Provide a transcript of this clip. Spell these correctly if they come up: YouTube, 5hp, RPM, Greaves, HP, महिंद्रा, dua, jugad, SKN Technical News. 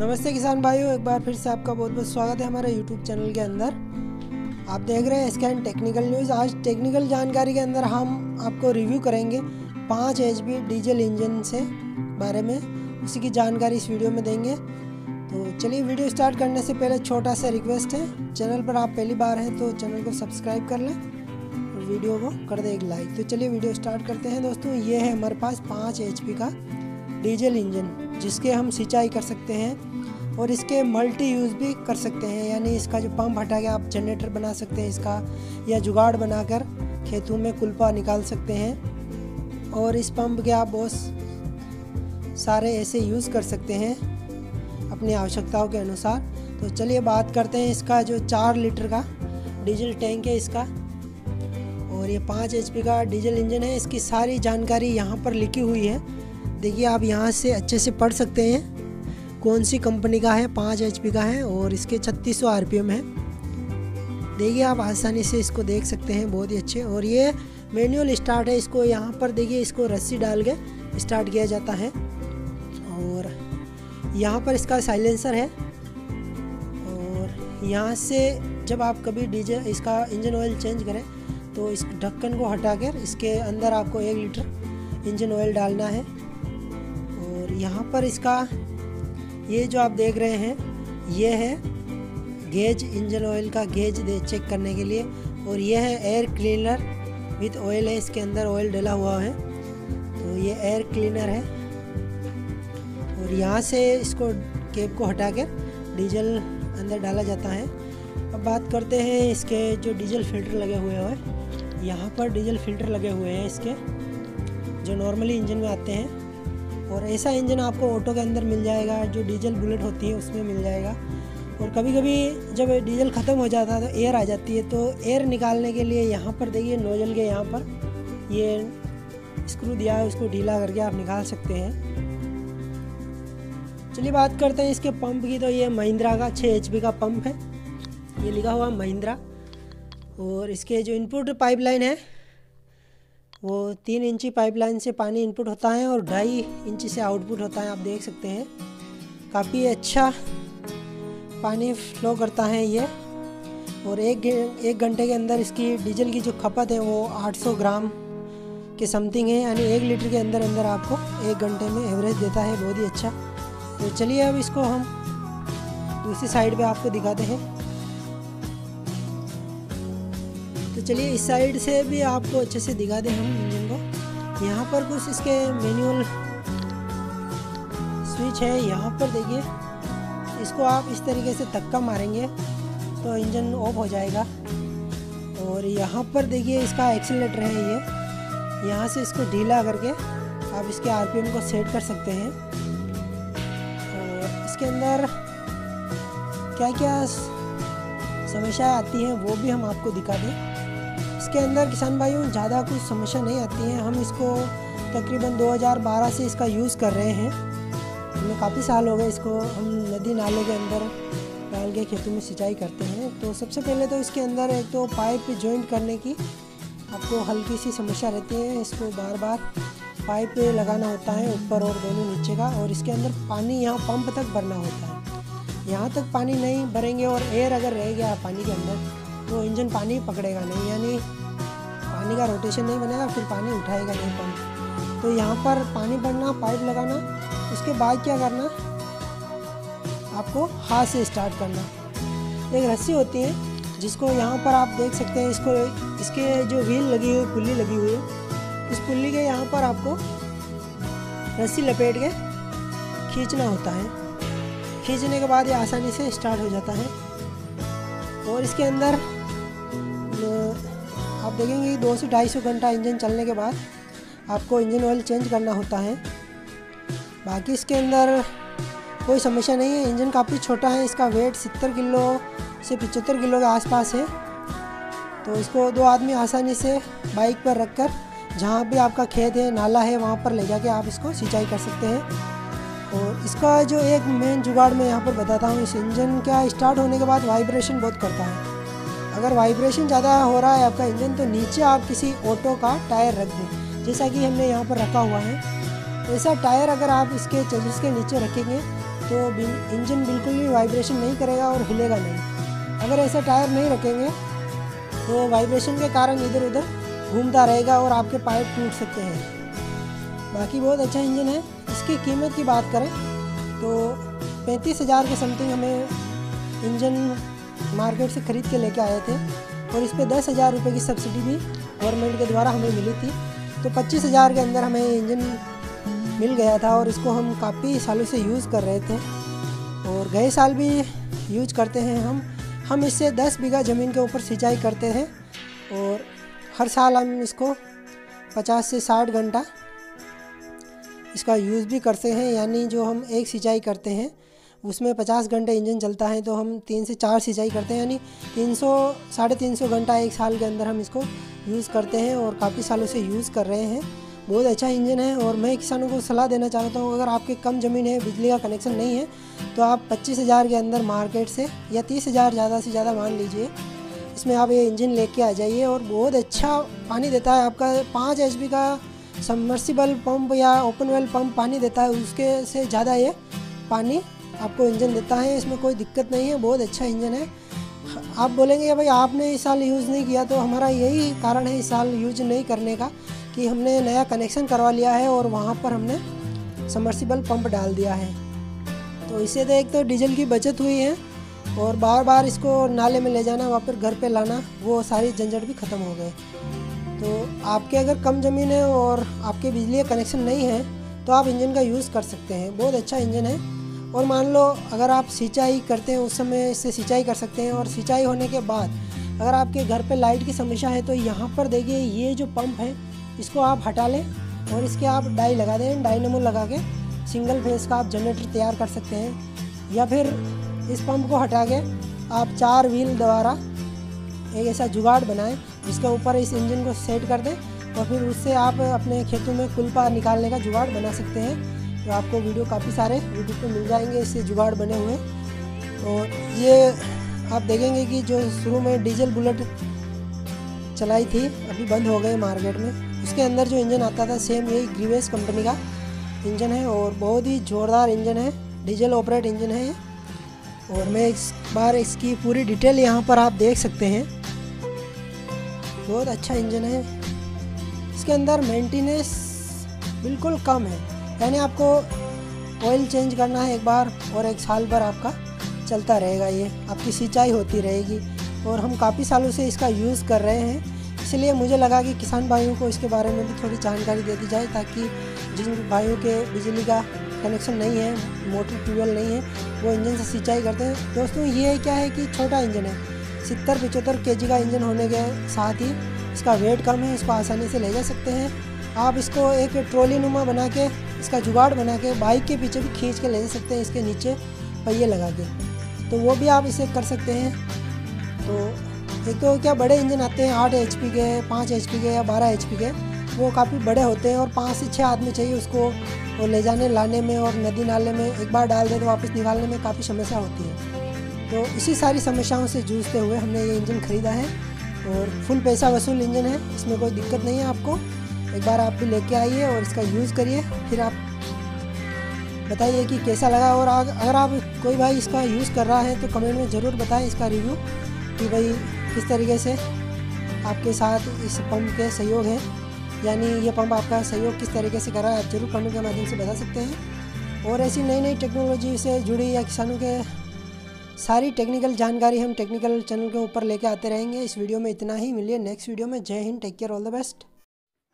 नमस्ते किसान भाइयों, एक बार फिर से आपका बहुत बहुत स्वागत है हमारे YouTube चैनल के अंदर। आप देख रहे हैं SK and Technical News। आज टेक्निकल जानकारी के अंदर हम आपको रिव्यू करेंगे 5 HP डीजल इंजन से बारे में, उसी की जानकारी इस वीडियो में देंगे। तो चलिए, वीडियो स्टार्ट करने से पहले छोटा सा रिक्वेस्ट है, चैनल पर आप पहली बार हैं तो चैनल को सब्सक्राइब कर लें और वीडियो को कर दें एक लाइक। तो चलिए वीडियो स्टार्ट करते हैं दोस्तों। ये है हमारे पास 5 HP का डीजल इंजन, जिसके हम सिंचाई कर सकते हैं और इसके मल्टी यूज़ भी कर सकते हैं, यानी इसका जो पंप हटा के आप जनरेटर बना सकते हैं इसका, या जुगाड़ बनाकर खेतों में कुलपा निकाल सकते हैं। और इस पंप के आप बहुत सारे ऐसे यूज़ कर सकते हैं अपनी आवश्यकताओं के अनुसार। तो चलिए बात करते हैं इसका जो 4 लीटर का डीजल टैंक है इसका, और ये 5 HP का डीजल इंजन है। इसकी सारी जानकारी यहाँ पर लिखी हुई है, देखिए आप यहाँ से अच्छे से पढ़ सकते हैं कौन सी कंपनी का है, 5 HP का है और इसके 3600 RPM है। देखिए आप आसानी से इसको देख सकते हैं, बहुत ही अच्छे। और ये मैनुअल स्टार्ट है, इसको यहाँ पर देखिए, इसको रस्सी डाल के स्टार्ट किया जाता है। और यहाँ पर इसका साइलेंसर है, और यहाँ से जब आप कभी डीजल इसका इंजन ऑयल चेंज करें तो इस ढक्कन को हटा कर इसके अंदर आपको 1 लीटर इंजन ऑयल डालना है। यहाँ पर इसका ये जो आप देख रहे हैं ये है गेज, इंजन ऑयल का गेज चेक करने के लिए। और ये है एयर क्लीनर विथ ऑयल है, इसके अंदर ऑयल डला हुआ है तो ये एयर क्लीनर है। और यहाँ से इसको कैप को हटा के डीजल अंदर डाला जाता है। अब बात करते हैं इसके जो डीजल फिल्टर लगे हुए हैं, यहाँ पर डीजल फिल्टर लगे हुए हैं इसके, जो नॉर्मली इंजन में आते हैं। और ऐसा इंजन आपको ऑटो के अंदर मिल जाएगा, जो डीजल बुलेट होती है उसमें मिल जाएगा। और कभी कभी जब डीजल ख़त्म हो जाता है तो एयर आ जाती है, तो एयर निकालने के लिए यहाँ पर देखिए नोजल के यहाँ पर ये स्क्रू दिया है, उसको ढीला करके आप निकाल सकते हैं। चलिए बात करते हैं इसके पंप की। तो ये महिंद्रा का 6 HP का पंप है, ये लिखा हुआ महिंद्रा। और इसके जो इनपुट पाइपलाइन है वो 3 इंची पाइपलाइन से पानी इनपुट होता है और 2.5 इंची से आउटपुट होता है। आप देख सकते हैं काफ़ी अच्छा पानी फ्लो करता है ये। और एक घंटे के अंदर इसकी डीजल की जो खपत है वो 800 ग्राम के समथिंग है, यानी 1 लीटर के अंदर अंदर आपको 1 घंटे में एवरेज देता है, बहुत ही अच्छा। तो चलिए अब इसको हम दूसरी साइड पे आपको दिखाते हैं। तो चलिए इस साइड से भी आपको अच्छे से दिखा दें हम इंजन को। यहाँ पर कुछ इसके मैनुअल स्विच है, यहाँ पर देखिए, इसको आप इस तरीके से धक्का मारेंगे तो इंजन ऑफ हो जाएगा। और यहाँ पर देखिए इसका एक्सीलरेटर है ये, यहाँ से इसको ढीला करके आप इसके RPM को सेट कर सकते हैं। और इसके अंदर क्या क्या समस्याएँ आती हैं वो भी हम आपको दिखा दें। इसके अंदर किसान भाइयों ज़्यादा कुछ समस्या नहीं आती है, हम इसको तकरीबन 2012 से इसका यूज़ कर रहे हैं, हमें काफ़ी साल हो गए। इसको हम नदी नाले के अंदर डाल के खेतों में सिंचाई करते हैं। तो सबसे पहले तो इसके अंदर एक तो पाइप जॉइंट करने की आपको हल्की सी समस्या रहती है, इसको बार बार पाइप लगाना होता है ऊपर और दोनों नीचे का। और इसके अंदर पानी यहाँ पंप तक भरना होता है, यहाँ तक पानी नहीं भरेंगे और एयर अगर रह गया पानी के अंदर तो इंजन पानी पकड़ेगा नहीं, यानी पानी का रोटेशन नहीं बनेगा, फिर पानी उठाएगा नहीं पंप। तो यहाँ पर पानी भरना, पाइप लगाना, उसके बाद क्या करना आपको हाथ से स्टार्ट करना। एक रस्सी होती है जिसको यहाँ पर आप देख सकते हैं, इसको इसके जो व्हील लगी हुई, पुल्ली लगी हुई है, उस पुल्ली के यहाँ पर आपको रस्सी लपेट के खींचना होता है। खींचने के बाद ये आसानी से स्टार्ट हो जाता है। और इसके अंदर आप देखेंगे 200-250 घंटा इंजन चलने के बाद आपको इंजन ऑयल चेंज करना होता है। बाकी इसके अंदर कोई समस्या नहीं है, इंजन काफ़ी छोटा है, इसका वेट 70 किलो से 75 किलो के आसपास है। तो इसको 2 आदमी आसानी से बाइक पर रखकर जहाँ भी आपका खेत है, नाला है, वहाँ पर ले जाके आप इसको सिंचाई कर सकते हैं। और इसका जो एक मेन जुगाड़ मैं यहाँ पर बताता हूँ, इस इंजन का स्टार्ट होने के बाद वाइब्रेशन बहुत करता है। अगर वाइब्रेशन ज़्यादा हो रहा है आपका इंजन तो नीचे आप किसी ऑटो का टायर रख दें, जैसा कि हमने यहाँ पर रखा हुआ है। ऐसा टायर अगर आप इसके चेसिस के नीचे रखेंगे तो इंजन बिल्कुल भी वाइब्रेशन नहीं करेगा और हिलेगा नहीं। अगर ऐसे टायर नहीं रखेंगे तो वाइब्रेशन के कारण इधर उधर घूमता रहेगा और आपके पाइप टूट सकते हैं। बाकी बहुत अच्छा इंजन है। इसकी कीमत की बात करें तो 35,000 के समथिंग हमें इंजन मार्केट से ख़रीद के लेके आए थे और इस पर 10,000 रुपये की सब्सिडी भी गवर्नमेंट के द्वारा हमें मिली थी, तो 25,000 के अंदर हमें इंजन मिल गया था और इसको हम काफ़ी सालों से यूज़ कर रहे थे और गए साल भी यूज करते हैं। हम इससे 10 बीघा ज़मीन के ऊपर सिंचाई करते हैं और हर साल हम इसको 50 से 60 घंटा इसका यूज़ भी करते हैं, यानी जो हम एक सिंचाई करते हैं उसमें 50 घंटे इंजन चलता है तो हम 3 से 4 सिंचाई करते हैं, यानी 300 से 350 घंटा एक साल के अंदर हम इसको यूज़ करते हैं और काफ़ी सालों से यूज़ कर रहे हैं। बहुत अच्छा इंजन है और मैं किसानों को सलाह देना चाहता हूँ, अगर आपके कम ज़मीन है, बिजली का कनेक्शन नहीं है, तो आप 25,000 के अंदर मार्केट से या 30,000 ज़्यादा से ज़्यादा मान लीजिए, इसमें आप ये इंजन लेके आ जाइए। और बहुत अच्छा पानी देता है, आपका 5 HP का सबमर्सिबल पंप या ओपन वेल पंप पानी देता है, उसके से ज़्यादा ये पानी आपको इंजन देता है, इसमें कोई दिक्कत नहीं है। बहुत अच्छा इंजन है। आप बोलेंगे भाई आपने इस साल यूज़ नहीं किया, तो हमारा यही कारण है इस साल यूज नहीं करने का कि हमने नया कनेक्शन करवा लिया है और वहाँ पर हमने सबमर्सिबल पंप डाल दिया है, तो इससे देख तो डीजल की बचत हुई है और बार बार इसको नाले में ले जाना, वापस घर पे लाना, वो सारी झंझट भी ख़त्म हो गए। तो आपके अगर कम ज़मीन है और आपके बिजली का कनेक्शन नहीं है तो आप इंजन का यूज़ कर सकते हैं। बहुत अच्छा इंजन है। और मान लो अगर आप सिंचाई करते हैं उस समय इससे सिंचाई कर सकते हैं, और सिंचाई होने के बाद अगर आपके घर पे लाइट की समस्या है तो यहाँ पर देखिए ये जो पंप है इसको आप हटा लें और इसके आप डाई लगा दें, डायनेमो लगा के सिंगल फेस का आप जनरेटर तैयार कर सकते हैं, या फिर इस पंप को हटा के आप 4 व्हील द्वारा एक ऐसा जुगाड़ बनाएं जिसके ऊपर इस इंजन को सेट कर दें और फिर उससे आप अपने खेतों में कुलपा निकालने का जुगाड़ बना सकते हैं। तो आपको वीडियो काफ़ी सारे यूट्यूब पे मिल जाएंगे इससे जुगाड़ बने हुए। और ये आप देखेंगे कि जो शुरू में डीजल बुलेट चलाई थी अभी बंद हो गए मार्केट में, उसके अंदर जो इंजन आता था सेम यही ग्रीवेस कंपनी का इंजन है और बहुत ही ज़ोरदार इंजन है, डीजल ऑपरेट इंजन है। और मैं इस बार इसकी पूरी डिटेल यहाँ पर आप देख सकते हैं। बहुत अच्छा इंजन है, इसके अंदर मेंटेनेंस बिल्कुल कम है, यानी आपको ऑयल चेंज करना है एक बार और एक साल भर आपका चलता रहेगा, ये आपकी सिंचाई होती रहेगी और हम काफ़ी सालों से इसका यूज़ कर रहे हैं, इसलिए मुझे लगा कि किसान भाइयों को इसके बारे में भी थोड़ी जानकारी दे दी जाए ताकि जिन भाइयों के बिजली का कनेक्शन नहीं है, मोटर ट्यूबवेल नहीं है, वो इंजन से सिंचाई करते हैं। दोस्तों ये क्या है कि छोटा इंजन है, 70-75 kg का इंजन होने के साथ ही इसका वेट कम है, इसको आसानी से ले जा सकते हैं। आप इसको एक ट्रॉली नुमा बना के, इसका जुगाड़ बना के बाइक के पीछे भी खींच के ले जा सकते हैं, इसके नीचे पहिए लगा के, तो वो भी आप इसे कर सकते हैं। तो एक तो क्या बड़े इंजन आते हैं 8 HP के, 5 HP के या 12 HP के, वो काफ़ी बड़े होते हैं और 5 से 6 आदमी चाहिए उसको, और ले जाने लाने में और नदी नाले में एक बार डाल दें तो वापस निकालने में काफ़ी समस्या होती है। तो इसी सारी समस्याओं से जूझते हुए हमने ये इंजन ख़रीदा है और फुल पैसा वसूल इंजन है, इसमें कोई दिक्कत नहीं है। आपको एक बार आप भी लेके आइए और इसका यूज़ करिए, फिर आप बताइए कि कैसा लगा। और अगर आप कोई भाई इसका यूज़ कर रहा है तो कमेंट में ज़रूर बताएं इसका रिव्यू कि भाई किस तरीके से आपके साथ इस पंप के सहयोग है, यानी ये पंप आपका सहयोग किस तरीके से कर रहा है, आप ज़रूर कमेंट के माध्यम से बता सकते हैं। और ऐसी नई नई टेक्नोलॉजी से जुड़ी या किसानों के सारी टेक्निकल जानकारी हम टेक्निकल चैनल के ऊपर लेके आते रहेंगे। इस वीडियो में इतना ही, मिलिए नेक्स्ट वीडियो में। जय Hind, take care, all the best.